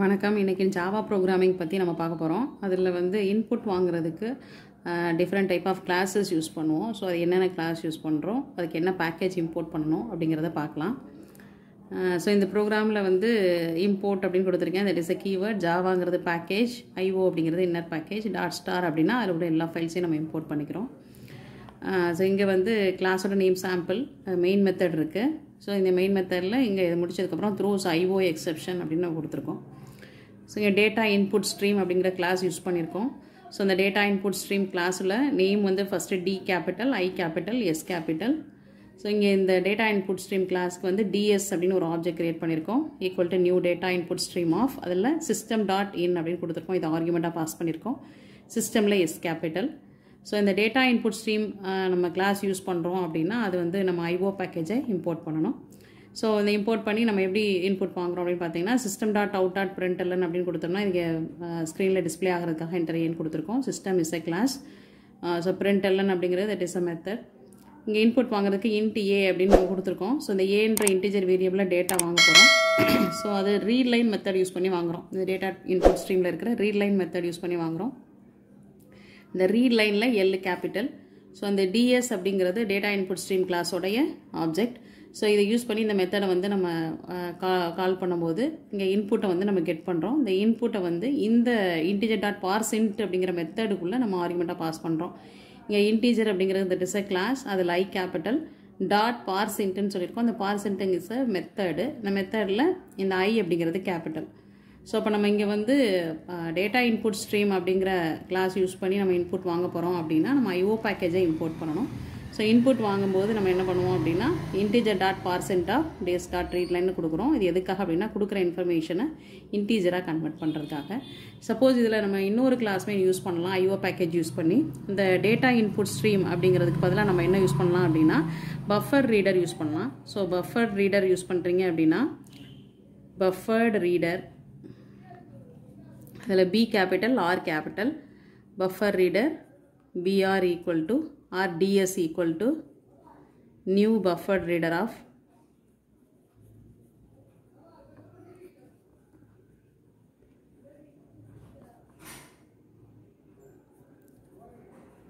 வணக்கம். இன்னைக்கு Java programming பற்றி நம்ம பார்க்க போகிறோம். அதில் வந்து இன்புட் வாங்குறதுக்கு different type of classes use பண்ணுவோம். ஸோ அது என்னென்ன கிளாஸ் யூஸ் பண்ணுறோம், அதுக்கு என்ன பேக்கேஜ் இம்போர்ட் பண்ணணும் அப்படிங்கிறத பார்க்கலாம். ஸோ இந்த ப்ரோக்ராமில் வந்து இம்போர்ட் அப்படின்னு கொடுத்துருக்கேன். That is a keyword. ஜாவாங்கிறது பேக்கேஜ், ஐஓ அப்படிங்கிறது இன்னர் பேக்கேஜ், .* அப்படின்னா அதில் உள்ள எல்லா ஃபைல்ஸையும் நம்ம இம்போர்ட் பண்ணிக்கிறோம். ஸோ இங்கே வந்து கிளாஸோட நேம் சாம்பிள் மெயின் மெத்தட் இருக்குது. ஸோ இந்த மெயின் மெத்தடில் இங்கே இது முடிச்சதுக்கப்புறம் த்ரோஸ் ஐஓ எக்ஸப்ஷன் அப்படின்னு நம்ம கொடுத்துருக்கோம். ஸோ இங்கே டேட்டா இன்புட் ஸ்ட்ரீம் அப்படிங்கிற கிளாஸ் யூஸ் பண்ணியிருக்கோம். ஸோ இந்த டேட்டா இன்புட் ஸ்ட்ரீம் கிளாஸில் நேம் வந்து first D capital I capital S capital. So இங்கே இந்த டேட்டா இன்புட் ஸ்ட்ரீம் கிளாஸ்க்கு வந்து DS அப்படின்னு ஒரு ஆப்ஜெக்ட் கிரியேட் பண்ணியிருக்கோம். Equal to new data input stream of அதில் System.in அப்படின்னு கொடுத்துருக்கோம். இது ஆர்குமெண்ட்டாக பாஸ் பண்ணியிருக்கோம். சிஸ்டமில் S capital. ஸோ இந்த டேட்டா இன்புட் ஸ்ட்ரீம் நம்ம கிளாஸ் யூஸ் பண்ணுறோம் அப்படின்னா அது வந்து நம்ம ஐஓ பேக்கேஜை இம்போர்ட் பண்ணணும். ஸோ இந்த இம்போர்ட் பண்ணி நம்ம எப்படி இன்புட் வாங்குறோம் அப்படின்னு பார்த்தீங்கன்னா, System.out.println அப்படின்னு கொடுத்தோம்னா இங்கே ஸ்க்ரீனில் டிஸ்பிளே ஆகிறதுக்காக என்டர் கொடுத்துருக்கோம். System is a class. So println அப்படிங்கிறது தட் இஸ் அ மெத்தட். இங்கே இன்புட் வாங்குறதுக்கு int A அப்படின்னு நம்ம கொடுத்துருக்கோம். ஸோ இந்த ஏன்ற இன்டிஜர் வேரியபிளில் டேட்டா வாங்க போகிறோம். ஸோ அது ரீட்லைன் மெத்தட் யூஸ் பண்ணி வாங்குகிறோம். இந்த டேட்டா இன்புட் ஸ்ட்ரீமில் இருக்கிற ரீட்லைன் மெத்தட் யூஸ் பண்ணி வாங்குகிறோம். இந்த ரீட் லைனில் L capital. ஸோ அந்த DS அப்படிங்கிறது டேட்டா இன்புட் ஸ்ட்ரீம் கிளாஸோடைய ஆப்ஜெக்ட். ஸோ இதை யூஸ் பண்ணி இந்த மெத்தடை வந்து நம்ம கால் பண்ணும்போது இங்கே இன்புட்டை வந்து நம்ம கெட் பண்ணுறோம். இந்த இன்புட்டை வந்து இந்த integer.parseInt அப்படிங்கிற மெத்தடுக்குள்ளே நம்ம ஆர்குமெண்ட்டாக பாஸ் பண்ணுறோம். இங்கே இன்டீஜர் அப்படிங்கிறது இந்த டிஸ் கிளாஸ், அதில் I capital .parseIntன்னு சொல்லியிருக்கோம். அந்த parseIntங்க இஸ் மெத்தடு. இந்த மெத்தடில் இந்த I அப்படிங்கிறது கேபிட்டல். ஸோ அப்போ நம்ம இங்கே வந்து டேட்டா இன்புட் ஸ்ட்ரீம் அப்படிங்கிற கிளாஸ் யூஸ் பண்ணி நம்ம இன்புட் வாங்க போகிறோம் அப்படின்னா நம்ம ஐஓ பேக்கேஜை இம்போர்ட் பண்ணணும். ஸோ இன்புட் வாங்கும்போது நம்ம என்ன பண்ணுவோம் அப்படின்னா integer.parseInt of DS.readline கொடுக்குறோம். இது எதுக்காக அப்படின்னா கொடுக்குற இன்ஃபர்மேஷனை இன்டீஜராக கன்வெர்ட் பண்ணுறதுக்காக. சப்போஸ் இதில் நம்ம இன்னொரு கிளாஸ்மே யூஸ் பண்ணலாம். ஐஓ பேக்கேஜ் யூஸ் பண்ணி இந்த டேட்டா இன்புட் ஸ்ட்ரீம் அப்படிங்கிறதுக்கு பதிலாக நம்ம என்ன யூஸ் பண்ணலாம் அப்படின்னா BufferedReader யூஸ் பண்ணலாம். ஸோ BufferedReader யூஸ் பண்ணுறீங்க அப்படின்னா BufferedReader அதில் B capital R capital BufferedReader BR equal to RDS equal to new BufferedReader of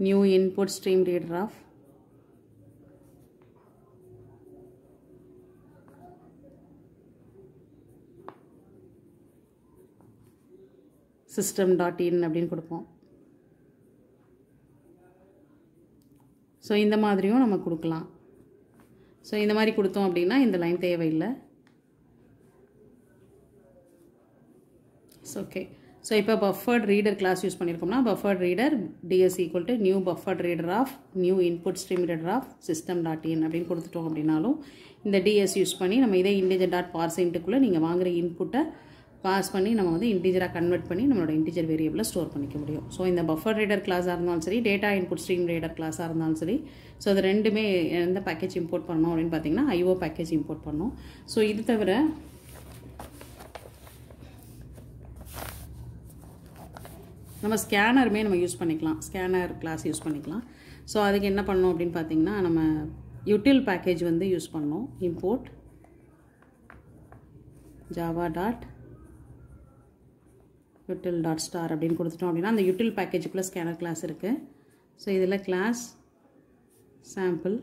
new InputStreamReader of System.in அப்படின்னு கொடுப்போம். ஸோ இந்த மாதிரியும் நம்ம கொடுக்கலாம். ஸோ இந்த மாதிரி கொடுத்தோம் அப்படின்னா இந்த லைன் தேவையில்லை. It's okay. ஸோ இப்போ BufferedReader கிளாஸ் யூஸ் பண்ணியிருக்கோம்னா BufferedReader DS equal to new BufferedReader of new InputStreamReader of System.in அப்படின்னு கொடுத்துட்டோம் அப்படின்னாலும் இந்த DS யூஸ் பண்ணி நம்ம இதே integer.parseIntக்குள்ளே நீங்கள் வாங்குகிற இன்புட்டை பாஸ் பண்ணி நம்ம வந்து இன்டிஜராக கன்வெர்ட் பண்ணி நம்மளோட இன்டிஜர் வேரியபிளை ஸ்டோர் பண்ணிக்க முடியும். ஸோ இந்த BufferedReader கிளாஸாக இருந்தாலும் சரி, டேட்டா இன்புட் ஸ்ட்ரீம் ரீடர் கிளாஸாக இருந்தாலும் சரி, ஸோ அது ரெண்டுமே எந்த பேக்கேஜ் இம்போர்ட் பண்ணணும் அப்படின்னு பார்த்தீங்கன்னா ஐஓ பேக்கேஜ் இம்போர்ட் பண்ணணும். ஸோ இது தவிர நம்ம ஸ்கேனருமே நம்ம யூஸ் பண்ணிக்கலாம். ஸ்கேனர் கிளாஸ் யூஸ் பண்ணிக்கலாம். ஸோ அதுக்கு என்ன பண்ணணும் அப்படின்னு பார்த்தீங்கன்னா நம்ம யூட்டில் பேக்கேஜ் வந்து யூஸ் பண்ணணும். இம்போர்ட் java.util.* அப்படின்னு கொடுத்துட்டோம் அப்படின்னா அந்த யூட்டில் பேக்கேஜுக்குள்ளே ஸ்கேனர் கிளாஸ் இருக்குது. ஸோ இதில் class sample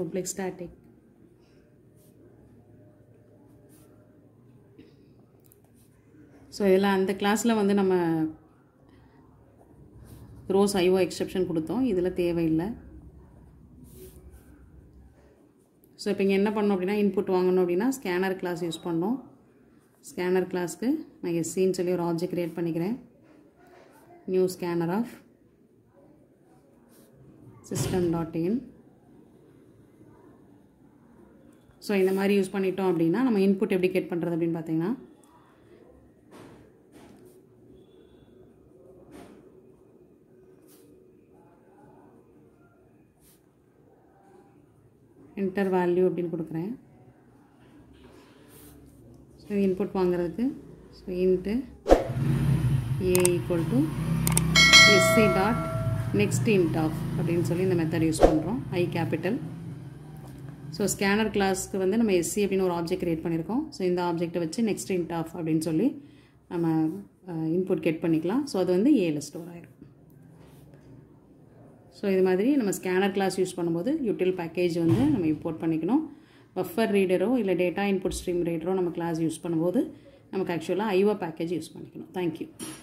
public static so இதில் அந்த கிளாஸில் வந்து நம்ம த்ரோஸ் ஐஓ எக்ஸப்ஷன் கொடுத்தோம். இதில் தேவையில்லை. ஸோ இப்போ இங்கே என்ன பண்ணணும் அப்படின்னா இன்புட் வாங்கணும் அப்படின்னா ஸ்கேனர் கிளாஸ் யூஸ் பண்ணோம். ஸ்கேனர் கிளாஸ்க்கு நான் SCன்னு சொல்லி ஒரு ஆப்ஜெக்ட் கிரியேட் பண்ணிக்கிறேன். New scanner of System.in. So இந்த மாதிரி யூஸ் பண்ணிட்டோம் அப்படின்னா நம்ம இன்புட் எப்படி கெட் பண்ணுறது அப்படின்னு பார்த்தீங்கன்னா enter value அப்படின்னு கொடுக்குறேன். ஸோ இன்புட் வாங்குறதுக்கு so int A equal to SC.nextInt of அப்படின்னு சொல்லி இந்த மெத்தட் யூஸ் பண்ணுறோம். I capital So scanner class ku vende nama sc appdinu or object create pannirkom. So indha object vechi next int of appdinu solli nama input get pannikalam. So adu vende a la store aayirkum. So idu madiri nama scanner class use pannumbodhu util package vende nama import pannikanum. Buffer reader o illa data input stream reader o nama class use pannumbodhu namakku actually iva package use pannikanum. Thank you.